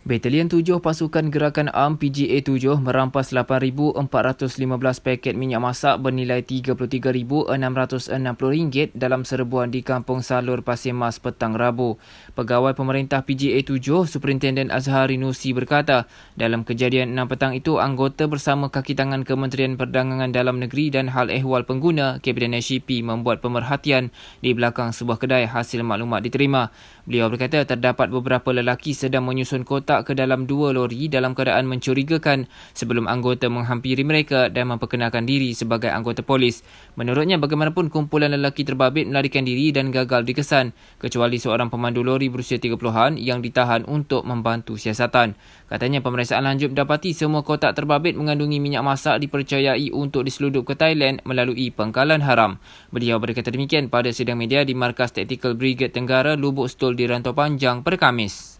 Batalion 7 Pasukan Gerakan Am PGA-7 merampas 8,415 paket minyak masak bernilai RM33,660 dalam serbuan di Kampung Salor, Pasir Mas petang Rabu. Pegawai pemerintah PGA-7, Superintenden Azhari Nusi berkata, dalam kejadian 6 petang itu, anggota bersama kaki tangan Kementerian Perdagangan Dalam Negeri dan Hal Ehwal Pengguna (KPDNHP) membuat pemerhatian di belakang sebuah kedai. Hasil maklumat diterima. Beliau berkata terdapat beberapa lelaki sedang menyusun kotak ke dalam dua lori dalam keadaan mencurigakan sebelum anggota menghampiri mereka dan memperkenalkan diri sebagai anggota polis. Menurutnya, bagaimanapun kumpulan lelaki terbabit melarikan diri dan gagal dikesan, kecuali seorang pemandu lori berusia 30-an yang ditahan untuk membantu siasatan. Katanya, pemeriksaan lanjut mendapati semua kotak terbabit mengandungi minyak masak dipercayai untuk diseludup ke Thailand melalui pengkalan haram. Beliau berkata demikian pada sidang media di Markas Taktikal Briged Tenggara Lubok Stok di Rantau Panjang pada Khamis.